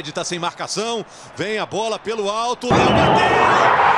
Fred tá sem marcação. Vem a bola pelo alto. Léo bateu!